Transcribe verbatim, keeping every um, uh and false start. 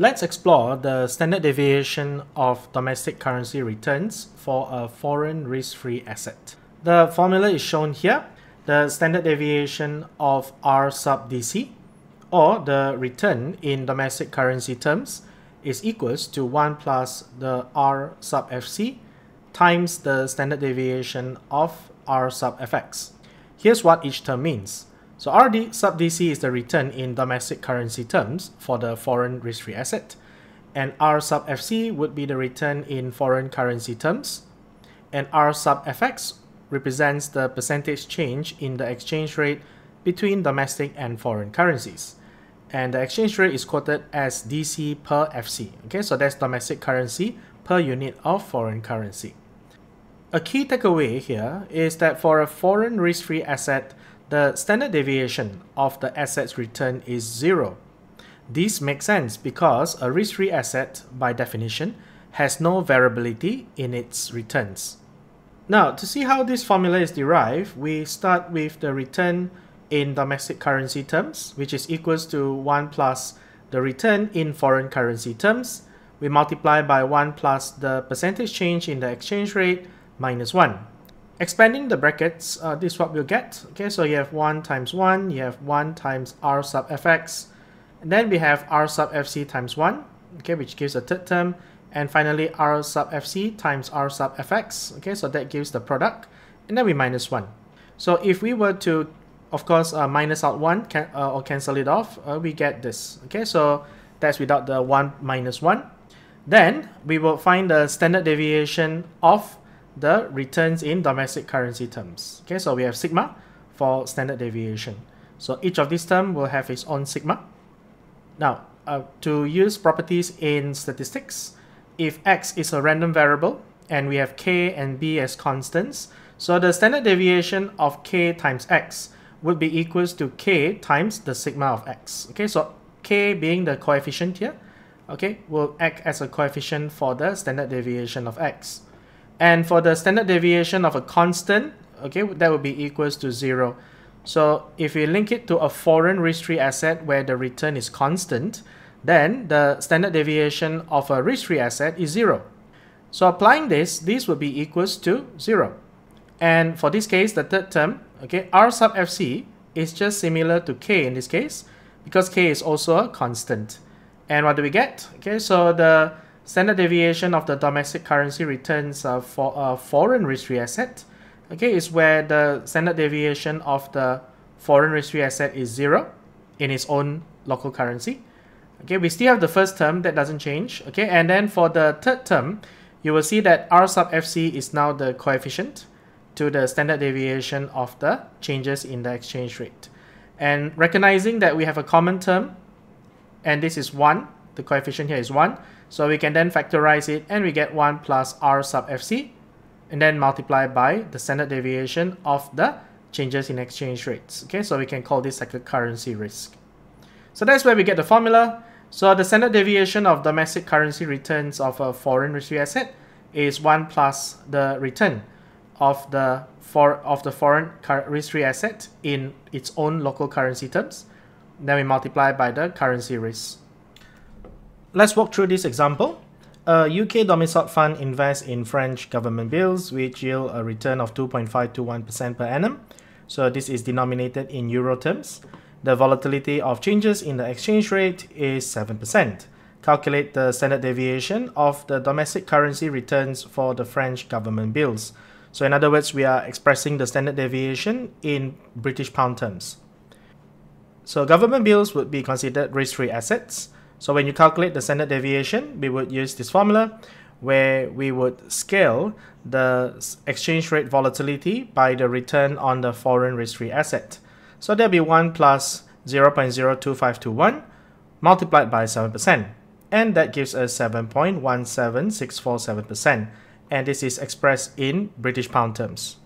Let's explore the standard deviation of domestic currency returns for a foreign risk-free asset. The formula is shown here, the standard deviation of R sub D C, or the return in domestic currency terms, is equals to one plus the R sub F C times the standard deviation of R sub F X. Here's what each term means. So R sub D C is the return in domestic currency terms for the foreign risk-free asset, and R sub F C would be the return in foreign currency terms, and R sub F X represents the percentage change in the exchange rate between domestic and foreign currencies. And the exchange rate is quoted as D C per F C. Okay, so that's domestic currency per unit of foreign currency. A key takeaway here is that for a foreign risk-free asset, the standard deviation of the asset's return is zero. This makes sense because a risk-free asset, by definition, has no variability in its returns. Now, to see how this formula is derived, we start with the return in domestic currency terms, which is equals to one plus the return in foreign currency terms. We multiply by one plus the percentage change in the exchange rate minus one. Expanding the brackets, uh, this is what we'll get. Okay, so you have one times one, you have one times R sub F X, and then we have R sub F C times one, okay, which gives a third term, and finally R sub F C times R sub F X, okay, so that gives the product, and then we minus one. So if we were to, of course, uh, minus out one can, uh, or cancel it off, uh, we get this, okay, so that's without the one minus one. Then we will find the standard deviation of the returns in domestic currency terms. Okay, so we have sigma for standard deviation. So each of these terms will have its own sigma. Now, uh, to use properties in statistics, if x is a random variable and we have k and b as constants, so the standard deviation of k times x would be equals to k times the sigma of x. Okay, so k being the coefficient here, okay, will act as a coefficient for the standard deviation of x. And for the standard deviation of a constant, okay, that would be equals to zero. So if we link it to a foreign risk-free asset where the return is constant, then the standard deviation of a risk-free asset is zero. So applying this, this would be equals to zero. And for this case, the third term, okay, R sub F C is just similar to K in this case, because K is also a constant. And what do we get? Okay, so the standard deviation of the domestic currency returns uh, for a foreign risk-free asset, okay, is where the standard deviation of the foreign risk-free asset is zero in its own local currency. Okay, we still have the first term that doesn't change, okay, and then for the third term, you will see that R sub F C is now the coefficient to the standard deviation of the changes in the exchange rate. And recognizing that we have a common term, and this is one, the coefficient here is one, so we can then factorize it and we get one plus R sub F C and then multiply by the standard deviation of the changes in exchange rates. Okay, so we can call this like a currency risk. So that's where we get the formula. So the standard deviation of domestic currency returns of a foreign risk-free asset is one plus the return of the, for, of the foreign risk-free asset in its own local currency terms. Then we multiply by the currency risk. Let's walk through this example. A U K domiciled fund invests in French government bills, which yield a return of two point five to one percent per annum. So this is denominated in euro terms. The volatility of changes in the exchange rate is seven percent. Calculate the standard deviation of the domestic currency returns for the French government bills. So in other words, we are expressing the standard deviation in British pound terms. So government bills would be considered risk-free assets. So when you calculate the standard deviation, we would use this formula where we would scale the exchange rate volatility by the return on the foreign risk-free asset. So there'll be one plus zero point zero two five two one multiplied by seven percent. And that gives us seven point one seven six four seven percent. And this is expressed in British pound terms.